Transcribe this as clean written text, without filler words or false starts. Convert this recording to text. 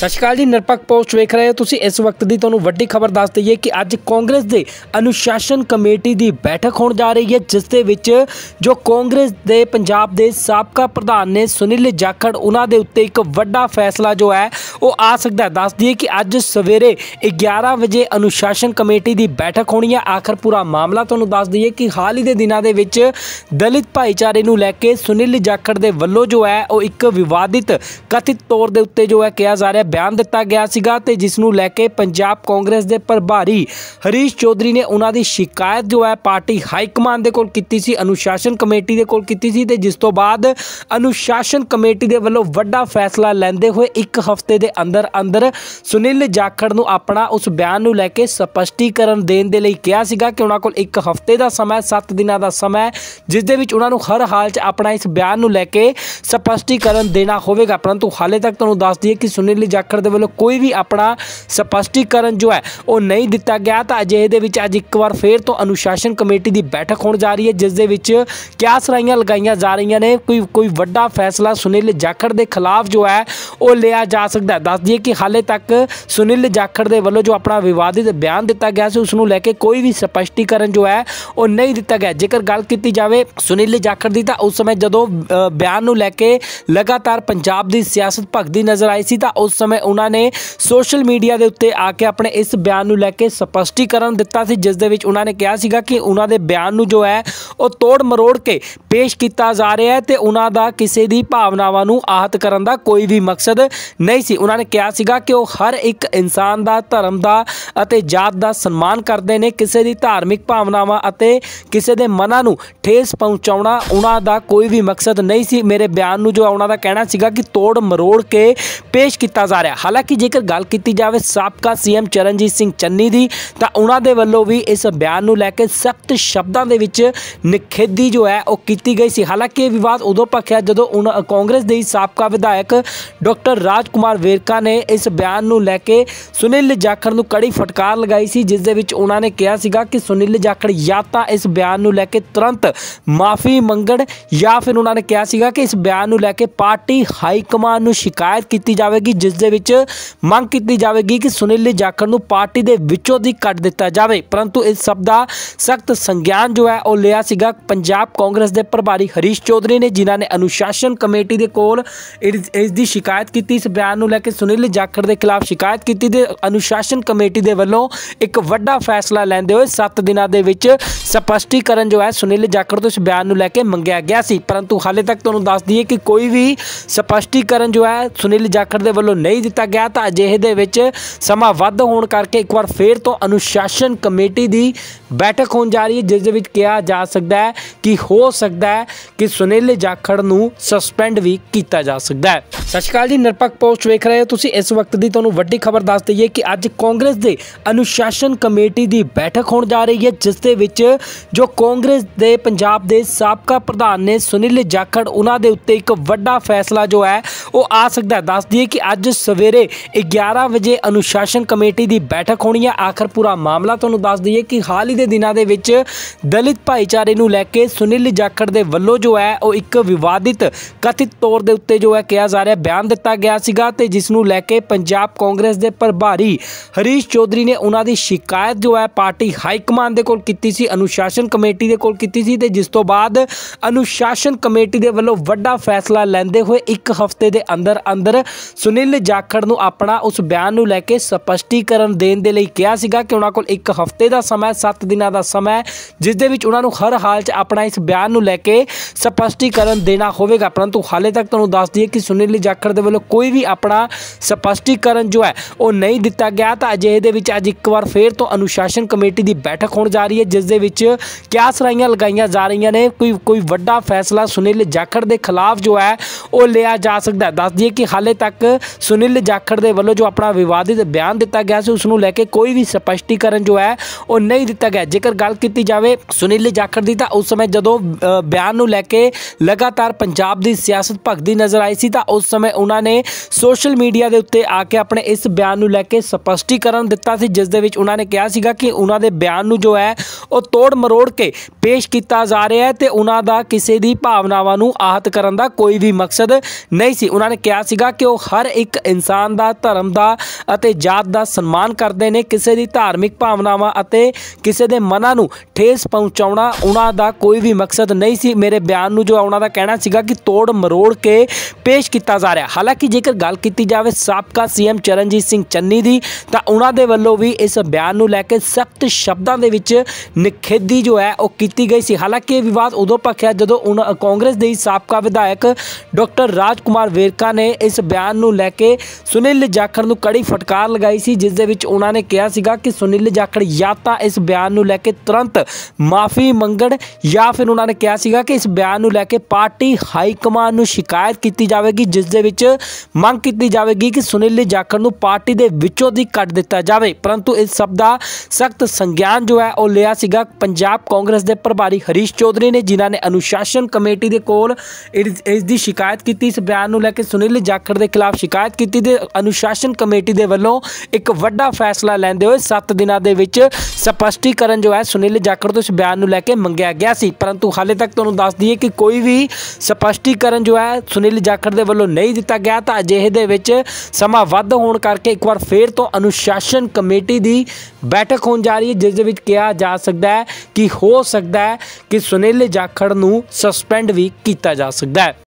सत श्रीकाल जी, निरपक्ष पोस्ट वेख रहे हो तुसी। इस वक्त की तुहानूं वड्डी खबर दस दईए कि अज कांग्रेस के अनुशासन कमेटी की बैठक होने जा रही है, जिस दे विच जो कांग्रेस के पंजाब के साबका प्रधान ने सुनील जाखड़ उन्हां दे उत्ते एक वड्डा फैसला जो है वो आ सकता है। दस दईए कि अज सवेरे 11 बजे अनुशासन कमेटी की बैठक होनी है। आखिर पूरा मामला तुहानूं दस दईए कि हाल ही के दिनों के विच दलित भाईचारे नूं लै के सुनील जाखड़ के वलों जो है वो एक विवादित कथित तौर के उत्ते जो है कहा जा रहा बयान दिता गया सीगा ते जिसनूं लैके पंजाब कांग्रेस के प्रभारी हरीश चौधरी ने उन्हां दी शिकायत जो है पार्टी हाईकमान दे कोल कीती सी, अनुशासन कमेटी दे कोल कीती सी ते जिस तो बाद अनुशासन कमेटी दे वल्लों वड्डा फैसला लैंदे होए एक हफ्ते दे अंदर अंदर सुनील जाखड़ नूं अपना उस बयान नूं लैके स्पष्टीकरण देण दे लई कहा सीगा कि उन्हां कोल एक हफ्ते का समा 7 दिन का समा है, जिस दे विच उन्हां नूं हर हाल च अपना इस बयान नूं लैके स्पष्टीकरण देना होवेगा। परंतु हाले तक तुहानूं दस दईए कि सुनील जाखड़ दे वल्लों कोई भी अपना स्पष्टीकरण जो है वो नहीं दिता गया। तो अजे दे विच अज एक बार फिर तो अनुशासन कमेटी की बैठक होने जा रही है, जिस दे विच क्या सराइयां लगाई जा रही ने कोई वड्डा फैसला सुनील जाखड़ के खिलाफ जो है वो लिया जा सकता है। दस दिए कि हाले तक सुनील जाखड़ के वल्लों जो अपना विवादित बयान दिता गया से उसनूं लैके कोई भी स्पष्टीकरण जो है वो नहीं दिता गया। जेकर गल की जाए सुनील जाखड़ की, तो उस समय जदों बयान नूं लैके लगातार पंजाब की सियासत भखदी नज़र आई सी, तो उस समय उन्होंने सोशल मीडिया के उत्ते आके अपने इस बयान को लैके स्पष्टीकरण दिता सी, जिस दे विच उन्होंने कहा सीगा कि उन्होंने बयान को जो है वो तोड़ मरोड़ के पेश किया जा रहा है ते उन्हों दा किसी दी भावनावां नूं आहत करन दा कोई भी मकसद नहीं सी। उन्होंने कहा सीगा कि वो हर एक इंसान दा, धर्म दा अते जात दा सन्मान करदे ने, किसी दी धार्मिक भावनावां अते किसी दे मनां नूं ठेस पहुंचाउणा उन्हों दा कोई भी मकसद नहीं सी। मेरे बयान नूं जो उन्हों दा कहना सीगा कि तोड़ मरोड़ के पेश किया जा रहा। हालांकि जेकर गल की जाए साबका सीएम चरणजीत सिंह चन्नी की, तो उन्होंने वलों भी इस बयान को लैके सख्त शब्दों के विच निखेधी जो है वह की गई सी। हालांकि विवाद उदों भखिया जदों कांग्रेस के साबका विधायक डॉक्टर राज कुमार वेरका ने इस बयान को लैके सुनील जाखड़ को कड़ी फटकार लगाई सी, जिस दे विच उन्होंने कहा सीगा कि सुनील जाखड़ या तो इस बयान को लैके तुरंत माफ़ी मंगण या फिर उन्होंने कहा सीगा कि इस बयान को लैके पार्टी हाईकमान को शिकायत की जाएगी, जिस दे विच मांग की जाएगी कि सुनील जाखड़ को पार्टी के विचों की कट दिता जाए। परंतु इस सब का सख्त संज्ञान जो है वह लिया सीगा पंजाब कांग्रेस के प्रभारी हरीश चौधरी ने, जिन्होंने अनुशासन कमेटी के कोल इसकी शिकायत की, इस बयान को लैके सुनील जाखड़ के खिलाफ शिकायत की ते अनुशासन कमेटी के वलों एक वड्डा फैसला लैंदे हुए 7 दिन के विच स्पष्टीकरण जो है सुनील जाखड़ तो इस बयान को लैके मंगया गया सी। परंतु हाले तक तुहानूं दस दईए कि कोई भी स्पष्टीकरण जो है सुनील जाखड़ के वलों नहीं दिता गया। तो अजिहे दे विच समा वध होण करके एक बार फिर तो अनुशासन कमेटी की बैठक होने जा रही है, जिस दे विच कहा जा सकता है कि हो सकता है कि सुनील जाखड़ नूं सस्पेंड भी किया जा सकता है। सत श्री अकाल जी, निरपक्ष पोस्ट वेख रहे हो तुसी। इस वक्त की तुहानूं वड्डी खबर दस दईए कि अज कांग्रेस के अनुशासन कमेटी की बैठक होने जा रही है, जिस दे विच जो कांग्रेस के पंजाब के साबका प्रधान ने सुनील जाखड़ उन्हां दे उत्ते एक वड्डा फैसला जो है वो आ सकता है। दस दईए कि अज सवेरे 11 बजे अनुशासन कमेटी की बैठक होनी है। आखिर पूरा मामला तुहानूं दस दईए कि हाल ही के दिनों के विच दलित भाईचारे नूं लैके सुनील जाखड़ के वलों जो है वो एक विवादित कथित तौर के उत्ते जो है कहा जा रहा बयान दिता गया सीगा ते जिसनूं लैके पंजाब कांग्रेस के प्रभारी हरीश चौधरी ने उन्हां दी शिकायत जो है पार्टी हाईकमान दे कोल कीती सी, अनुशासन कमेटी के कोल कीती सी ते जिस तो बाद अनुशासन कमेटी के वलों वड्डा फैसला लैंदे हुए एक हफ्ते के अंदर अंदर सुनील जाखड़ को अपना उस बयान को लैके स्पष्टीकरण देने के लिए कहा सीगा कि उन्होंने कोल एक हफ्ते का समा है, 7 दिन का समा है, जिस दे विच उन्होंने हर हाल च अपना इस बयान को लैके स्पष्टीकरण देना होवेगा। परंतु हाले तक तुहानूं दस दईए कि सुनील जाखड़ के वलों कोई भी अपना स्पष्टीकरण जो है वो नहीं दिता गया। तो अजिहे दे विच अज एक बार फिर तो अनुशासन कमेटी की बैठक होने जा रही है, जिस दे विच क्या सराइयां लगाई जा रही ने कोई वड्डा फैसला सुनील जाखड़ के खिलाफ जो है वो लिया जा सकता है। दस दईए कि हाले तक सुनील जाखड़ के वलों जो अपना विवादित बयान दिता गया से उसनूं लैके कोई भी स्पष्टीकरण जो है वो नहीं दिता गया। जेकर गल की जाए सुनील जाखड़ की, तो उस समय जदों बयान को लैके लगातार पंजाब की सियासत भखदी नज़र आई सी, तो उस समय उन्होंने सोशल मीडिया के उत्ते आके अपने इस बयान को लैके स्पष्टीकरण दिता सी, जिस दे विच उन्होंने कहा सीगा कि उन्होंने बयान को जो है वो तोड़ मरोड़ के पेश किया जा रहा है ते उन्हों दा किसी दी भावनावां नूं आहत करन दा कोई भी मकसद नहीं सी। उन्होंने कहा सीगा कि वो हर एक इंसान का, धर्म का ਅਤੇ जात का सम्मान करते हैं। किसी की धार्मिक भावनावां ਅਤੇ किसी के मनां नूं ठेस पहुँचाउणा उन्हां दा कोई भी मकसद नहीं सी। मेरे बयान नूं जो उन्हां दा कहना सीगा कि तोड़ मरोड़ के पेश किया जा रहा। हालांकि जेकर गल कीती जावे साबका सीएम चरणजीत सिंह चन्नी दी तां उन्हां दे वल्लों भी इस बयान नूं लैके सख्त शब्दां दे विच निखेधी जो है ओह कीती गई सी। हालांकि यह विवाद उदों भखिया जदों कांग्रेस दे साबका विधायक डॉक्टर राज कुमार वेरका ने इस बयान नूं लैके सुनील जाखड़ नूं कड़ी फटकार लगाई सी, जिस दे विच उन्हां ने कहा सीगा कि सुनील जाखड़ या तां इस बयान नूं लैके तुरंत माफ़ी मंगण या फिर उन्होंने कहा सीगा कि इस बयान नूं लैके पार्टी हाईकमान नूं शिकायत की जाएगी, जिस दे विच मंग की जाएगी कि सुनील जाखड़ नूं पार्टी के विचों दी कट दिता जाए। परंतु इस सब का सख्त संज्ञान जो है वह लिया सीगा पंजाब कांग्रेस के प्रभारी हरीश चौधरी ने, जिन्होंने अनुशासन कमेटी के कोल इसकी शिकायत की। इस बयान नूं लैके सुनील जाखड़ के खिलाफ शिकायत की तो अनुशासन कमेटी के वलों एक वड्डा फैसला लैंदे होए 7 दिनों के स्पष्टीकरण जो है सुनील जाखड़ तो इस बयान नूं लैके मंगया गया सी। परंतु हाले तक तुहानूं दस दईए कि कोई भी स्पष्टीकरण जो है सुनील जाखड़ के वलों नहीं दिता गया। तो अजिहे दे विच समा वध होण करके एक बार फिर तो अनुशासन कमेटी की बैठक होण जा रही है, जिस दे विच कहा जा सकता है कि हो सकता है कि सुनील जाखड़ नूं सस्पेंड भी किया जा सकता है।